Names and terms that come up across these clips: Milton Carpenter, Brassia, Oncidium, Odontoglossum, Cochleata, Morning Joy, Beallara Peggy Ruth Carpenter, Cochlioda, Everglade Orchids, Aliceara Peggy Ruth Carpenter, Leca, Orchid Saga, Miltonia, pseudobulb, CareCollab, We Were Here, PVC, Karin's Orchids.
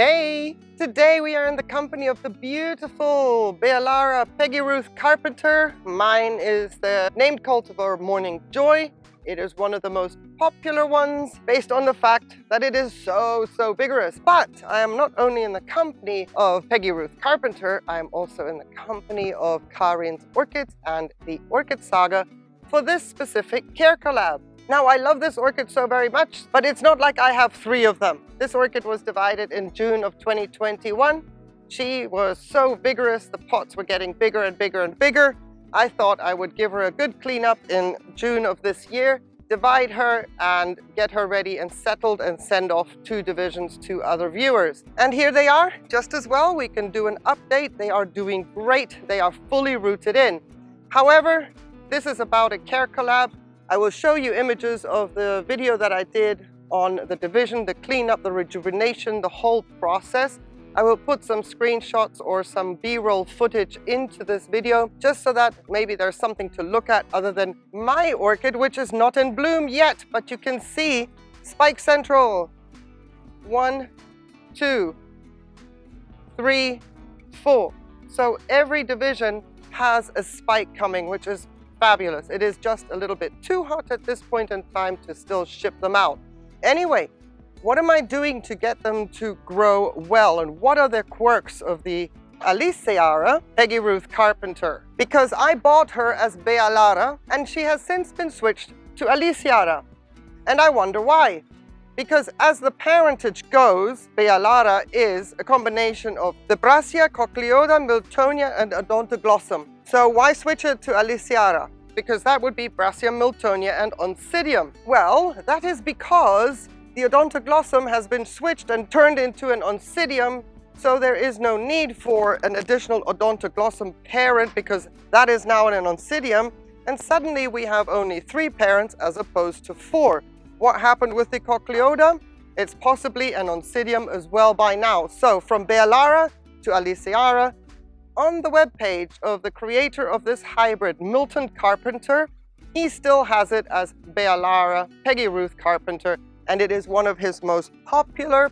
Hey! Today we are in the company of the beautiful Beallara Peggy Ruth Carpenter. Mine is the named cultivar Morning Joy. It is one of the most popular ones based on the fact that it is so vigorous. But I am not only in the company of Peggy Ruth Carpenter, I am also in the company of Karin's Orchids and the Orchid Saga for this specific care collab. Now, I love this orchid so very much, but it's not like I have three of them. This orchid was divided in June of 2021. She was so vigorous, the pots were getting bigger and bigger and bigger. I thought I would give her a good cleanup in June of this year, divide her and get her ready and settled and send off two divisions to other viewers. And here they are, just as well. We can do an update. They are doing great. They are fully rooted in. However, this is about a care collab. I will show you images of the video that I did on the division, the cleanup, the rejuvenation, the whole process. I will put some screenshots or some B-roll footage into this video just so that maybe there's something to look at other than my orchid, which is not in bloom yet, but you can see spike central. 1, 2, 3, 4. So every division has a spike coming, which is fabulous. It is just a little bit too hot at this point in time to still ship them out. Anyway, what am I doing to get them to grow well, and what are the quirks of the Aliceara Peggy Ruth Carpenter? Because I bought her as Beallara and she has since been switched to Aliceara, and I wonder why. Because as the parentage goes, Beallara is a combination of the Brassia, Cochlioda, Miltonia, and Odontoglossum. So why switch it to Aliceara? Because that would be Brassia, Miltonia, and Oncidium. Well, that is because the Odontoglossum has been switched and turned into an Oncidium, so there is no need for an additional Odontoglossum parent because that is now an Oncidium, and suddenly we have only 3 parents as opposed to 4. What happened with the Cochlioda? It's possibly an Oncidium as well by now. So from Beallara to Aliceara, on the webpage of the creator of this hybrid, Milton Carpenter, he still has it as Beallara Peggy Ruth Carpenter, and it is one of his most popular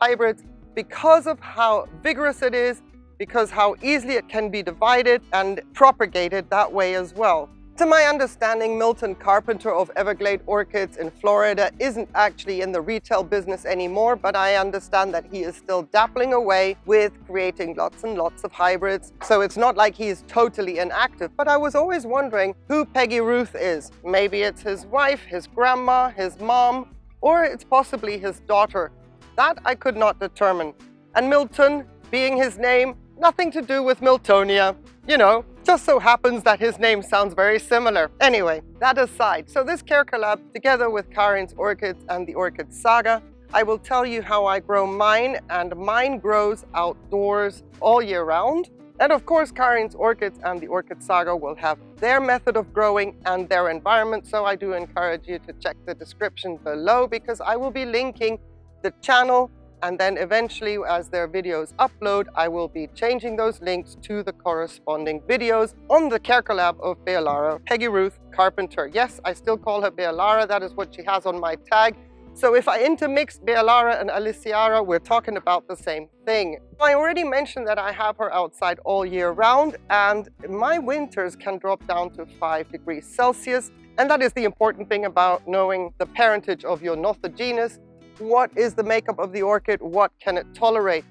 hybrids because of how vigorous it is, because how easily it can be divided and propagated that way as well. To my understanding, Milton Carpenter of Everglade Orchids in Florida isn't actually in the retail business anymore, but I understand that he is still dabbling away with creating lots and lots of hybrids. So it's not like he is totally inactive, but I was always wondering who Peggy Ruth is. Maybe it's his wife, his grandma, his mom, or it's possibly his daughter. That I could not determine. And Milton being his name, nothing to do with Miltonia, you know. Just so happens that his name sounds very similar. Anyway, that aside, so this care collab, together with Karin's Orchids and the Orchid Saga, I will tell you how I grow mine, and mine grows outdoors all year round. And of course, Karin's Orchids and the Orchid Saga will have their method of growing and their environment, so I do encourage you to check the description below because I will be linking the channel, and then eventually as their videos upload, I will be changing those links to the corresponding videos on the care collab of Beallara Peggy Ruth Carpenter. Yes, I still call her Beallara, that is what she has on my tag. So if I intermix Beallara and Aliceara, we're talking about the same thing. I already mentioned that I have her outside all year round, and my winters can drop down to 5 degrees Celsius. And that is the important thing about knowing the parentage of your genus. What is the makeup of the orchid? What can it tolerate?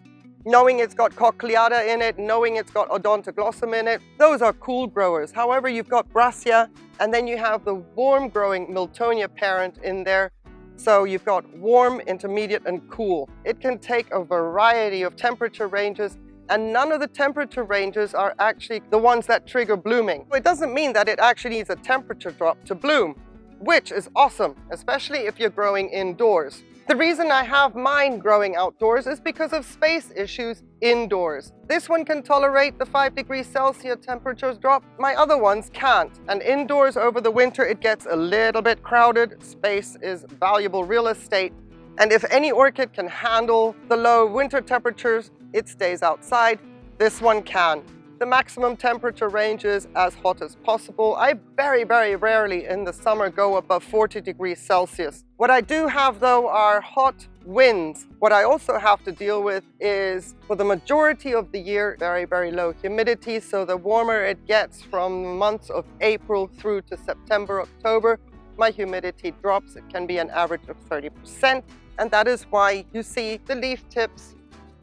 Knowing it's got Cochleata in it, knowing it's got Odontoglossum in it, those are cool growers. However, you've got Brassia, and then you have the warm-growing Miltonia parent in there. So you've got warm, intermediate, and cool. It can take a variety of temperature ranges, and none of the temperature ranges are actually the ones that trigger blooming. It doesn't mean that it actually needs a temperature drop to bloom, which is awesome, especially if you're growing indoors. The reason I have mine growing outdoors is because of space issues indoors. This one can tolerate the 5 degrees Celsius temperatures drop. My other ones can't. And indoors over the winter, it gets a little bit crowded. Space is valuable real estate. And if any orchid can handle the low winter temperatures, it stays outside. This one can. The maximum temperature range is as hot as possible. I very, very rarely in the summer go above 40 degrees Celsius. What I do have though are hot winds. What I also have to deal with is, for the majority of the year, very, very low humidity. So the warmer it gets from the months of April through to September, October, my humidity drops. It can be an average of 30%. And that is why you see the leaf tips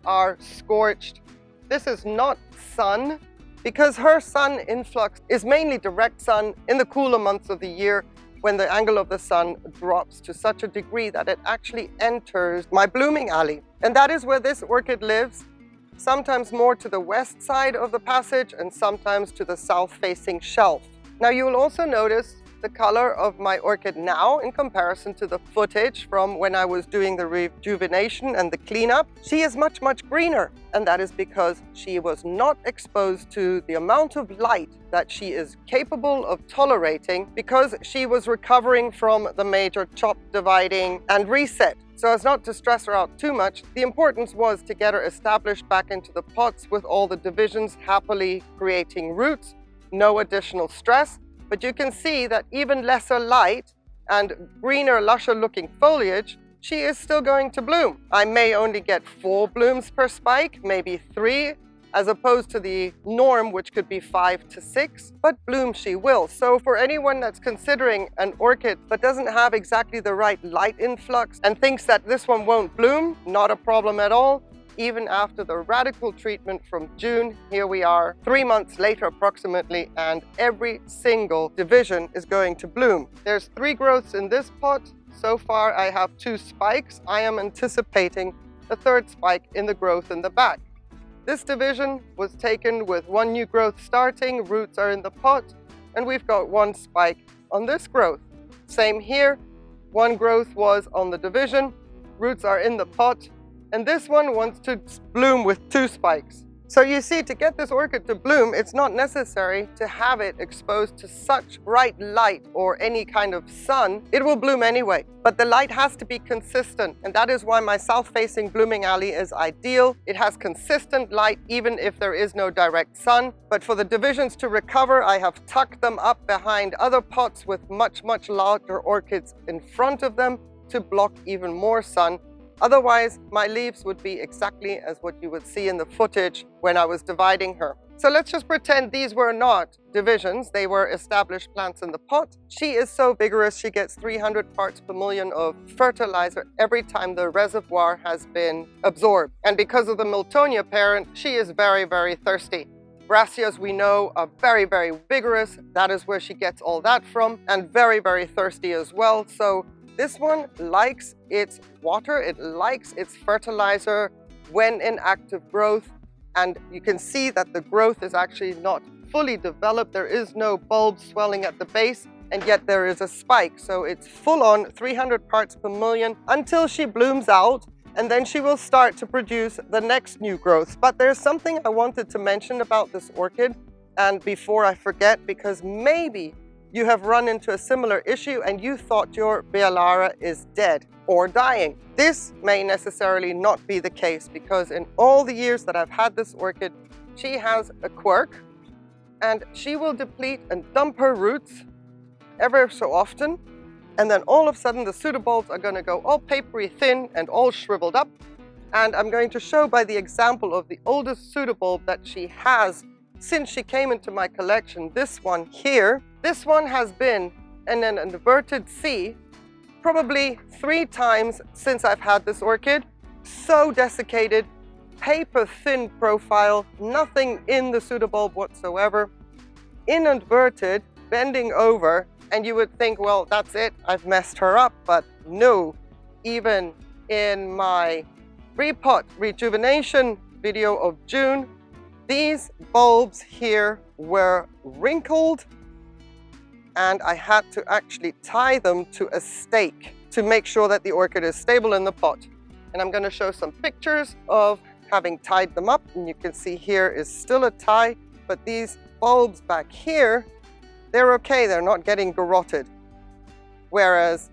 are scorched. This is not sun, because her sun influx is mainly direct sun in the cooler months of the year, when the angle of the sun drops to such a degree that it actually enters my blooming alley. And that is where this orchid lives, sometimes more to the west side of the passage and sometimes to the south-facing shelf. Now you will also notice the color of my orchid now in comparison to the footage from when I was doing the rejuvenation and the cleanup. She is much, much greener, and that is because she was not exposed to the amount of light that she is capable of tolerating, because she was recovering from the major chop, dividing and reset. So as not to stress her out too much, the importance was to get her established back into the pots with all the divisions happily creating roots, no additional stress. But you can see that even lesser light and greener, lusher looking foliage, she is still going to bloom. I may only get 4 blooms per spike, maybe 3, as opposed to the norm, which could be 5 to 6, but bloom she will. So for anyone that's considering an orchid but doesn't have exactly the right light influx and thinks that this one won't bloom, not a problem at all. Even after the radical treatment from June, here we are 3 months later approximately, and every single division is going to bloom. There's 3 growths in this pot. So far I have 2 spikes. I am anticipating a 3rd spike in the growth in the back. This division was taken with 1 new growth starting, roots are in the pot, and we've got 1 spike on this growth. Same here, 1 growth was on the division, roots are in the pot, and this one wants to bloom with 2 spikes. So you see, to get this orchid to bloom, it's not necessary to have it exposed to such bright light or any kind of sun. It will bloom anyway, but the light has to be consistent, and that is why my south-facing blooming alley is ideal. It has consistent light even if there is no direct sun. But for the divisions to recover, I have tucked them up behind other pots with much, much larger orchids in front of them to block even more sun. Otherwise, my leaves would be exactly as what you would see in the footage when I was dividing her. So let's just pretend these were not divisions, they were established plants in the pot. She is so vigorous, she gets 300 parts per million of fertilizer every time the reservoir has been absorbed. And because of the Miltonia parent, she is very, very thirsty. Brassias, we know, are very, very vigorous. That is where she gets all that from, and very, very thirsty as well. So this one likes its water, it likes its fertilizer when in active growth, and you can see that the growth is actually not fully developed. There is no bulb swelling at the base, and yet there is a spike. So it's full on 300 parts per million until she blooms out, and then she will start to produce the next new growth. But there's something I wanted to mention about this orchid, and before I forget, because maybe you have run into a similar issue and you thought your Beallara is dead or dying. This may necessarily not be the case, because in all the years that I've had this orchid, she has a quirk, and she will deplete and dump her roots ever so often, and then all of a sudden the pseudobulbs are going to go all papery thin and all shriveled up. And I'm going to show by the example of the oldest pseudobulb that she has since she came into my collection, this one here. This one has been in an inverted C probably 3 times since I've had this orchid. So desiccated, paper thin profile, nothing in the pseudobulb whatsoever, inverted, bending over, and you would think, well, that's it, I've messed her up. But no, even in my repot rejuvenation video of June, these bulbs here were wrinkled, and I had to actually tie them to a stake to make sure that the orchid is stable in the pot. And I'm going to show some pictures of having tied them up, and you can see here is still a tie, but these bulbs back here, they're okay, they're not getting garroted. Whereas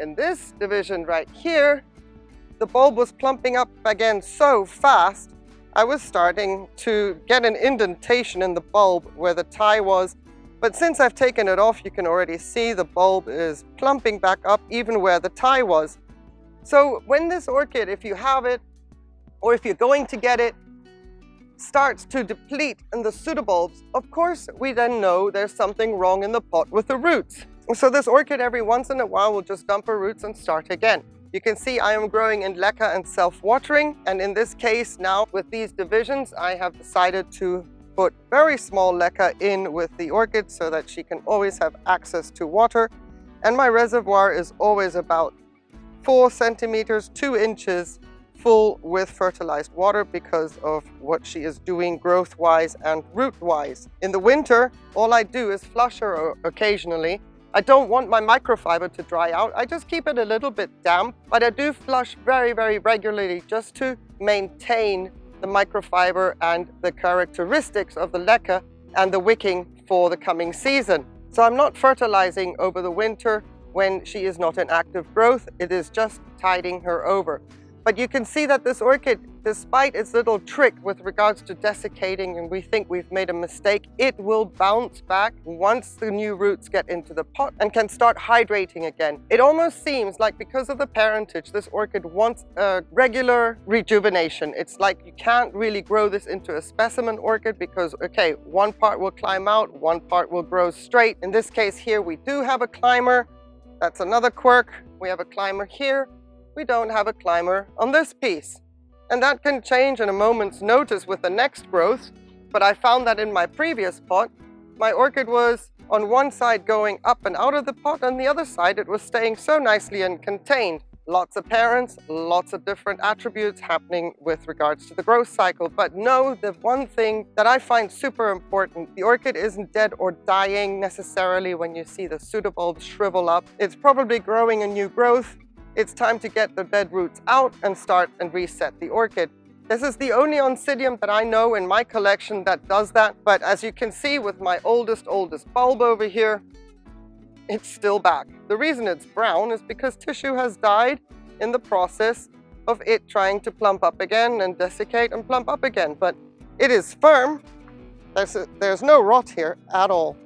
in this division right here, the bulb was plumping up again so fast, I was starting to get an indentation in the bulb where the tie was, but since I've taken it off, you can already see the bulb is plumping back up even where the tie was. So when this orchid, if you have it, or if you're going to get it, starts to deplete in the pseudobulbs, of course, we then know there's something wrong in the pot with the roots. So this orchid every once in a while will just dump her roots and start again. You can see I am growing in leca and self-watering, and in this case now with these divisions, I have decided to put very small leca in with the orchid so that she can always have access to water. And my reservoir is always about 4 centimeters, 2 inches full with fertilized water because of what she is doing growth-wise and root-wise. In the winter, all I do is flush her occasionally. I don't want my microfiber to dry out. I just keep it a little bit damp, but I do flush very, very regularly just to maintain the microfiber and the characteristics of the leca and the wicking for the coming season. So I'm not fertilizing over the winter when she is not in active growth. It is just tiding her over. But you can see that this orchid, despite its little trick with regards to desiccating, and we think we've made a mistake, it will bounce back once the new roots get into the pot and can start hydrating again. It almost seems like because of the parentage, this orchid wants a regular rejuvenation. It's like you can't really grow this into a specimen orchid because, okay, one part will climb out, one part will grow straight. In this case here, we do have a climber. That's another quirk. We have a climber here. We don't have a climber on this piece. And that can change in a moment's notice with the next growth, but I found that in my previous pot, my orchid was on one side going up and out of the pot, and the other side it was staying so nicely and contained. Lots of parents, lots of different attributes happening with regards to the growth cycle. But no, the one thing that I find super important, the orchid isn't dead or dying necessarily when you see the pseudobulbs shrivel up. It's probably growing a new growth. It's time to get the bed roots out and start and reset the orchid. This is the only Oncidium that I know in my collection that does that, but as you can see with my oldest bulb over here, it's still back. The reason it's brown is because tissue has died in the process of it trying to plump up again and desiccate and plump up again, but it is firm. There's no rot here at all.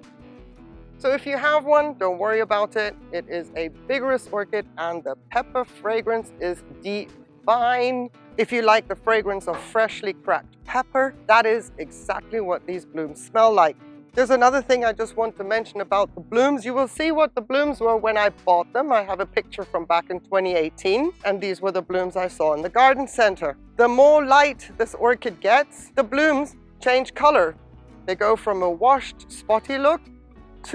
So if you have one, don't worry about it. It is a vigorous orchid and the pepper fragrance is divine. If you like the fragrance of freshly cracked pepper, that is exactly what these blooms smell like. There's another thing I just want to mention about the blooms. You will see what the blooms were when I bought them. I have a picture from back in 2018, and these were the blooms I saw in the garden center. The more light this orchid gets, the blooms change color. They go from a washed, spotty look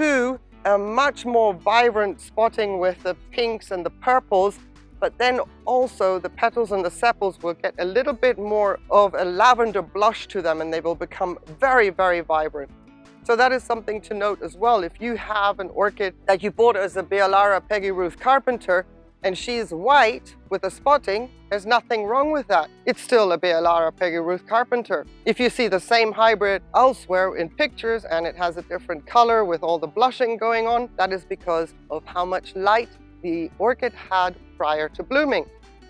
to a much more vibrant spotting with the pinks and the purples, but then also the petals and the sepals will get a little bit more of a lavender blush to them and they will become very, very vibrant. So that is something to note as well. If you have an orchid that you bought as a Beallara Peggy Ruth Carpenter and she is white with a spotting, there's nothing wrong with that. It's still a Beallara Peggy Ruth Carpenter. If you see the same hybrid elsewhere in pictures and it has a different color with all the blushing going on, that is because of how much light the orchid had prior to blooming.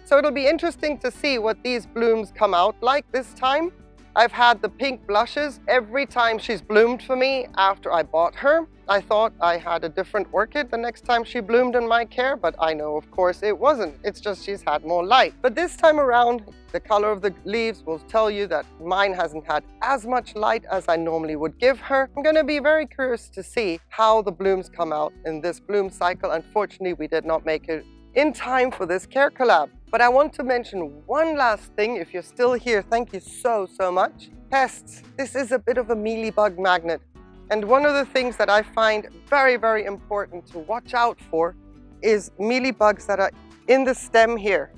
So it'll be interesting to see what these blooms come out like this time. I've had the pink blushes every time she's bloomed for me after I bought her. I thought I had a different orchid the next time she bloomed in my care, but I know, of course, it wasn't. It's just she's had more light. But this time around, the color of the leaves will tell you that mine hasn't had as much light as I normally would give her. I'm gonna be very curious to see how the blooms come out in this bloom cycle. Unfortunately, we did not make it in time for this care collab. But I want to mention one last thing. If you're still here, thank you so much. Pests. This is a bit of a mealybug magnet. And one of the things that I find very important to watch out for is mealybugs that are in the stem here.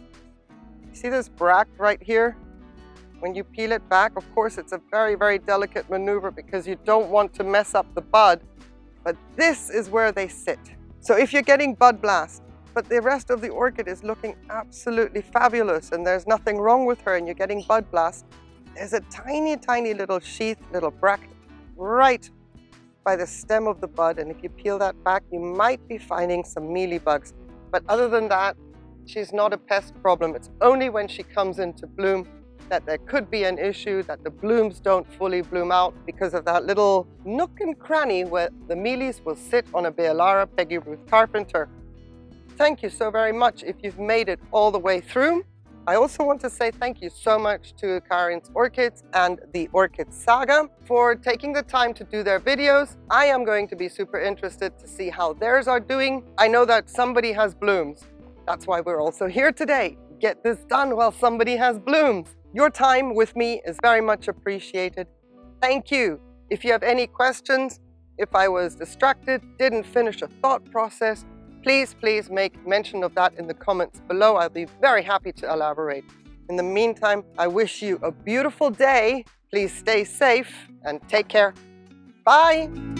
See this bract right here? When you peel it back, of course, it's a very delicate maneuver because you don't want to mess up the bud, but this is where they sit. So if you're getting bud blast, but the rest of the orchid is looking absolutely fabulous and there's nothing wrong with her and you're getting bud blast, there's a tiny little sheath, little bract right by the stem of the bud, and if you peel that back, you might be finding some mealybugs. But other than that, she's not a pest problem. It's only when she comes into bloom that there could be an issue that the blooms don't fully bloom out because of that little nook and cranny where the mealies will sit on a Beallara Peggy Ruth Carpenter. Thank you so very much if you've made it all the way through. I also want to say thank you so much to Karin's Orchids and the Orchid Saga for taking the time to do their videos. I am going to be super interested to see how theirs are doing. I know that somebody has blooms. That's why we're also here today. Get this done while somebody has blooms. Your time with me is very much appreciated. Thank you. If you have any questions, if I was distracted, didn't finish a thought process, please make mention of that in the comments below. I'll be very happy to elaborate. In the meantime, I wish you a beautiful day. Please stay safe and take care. Bye.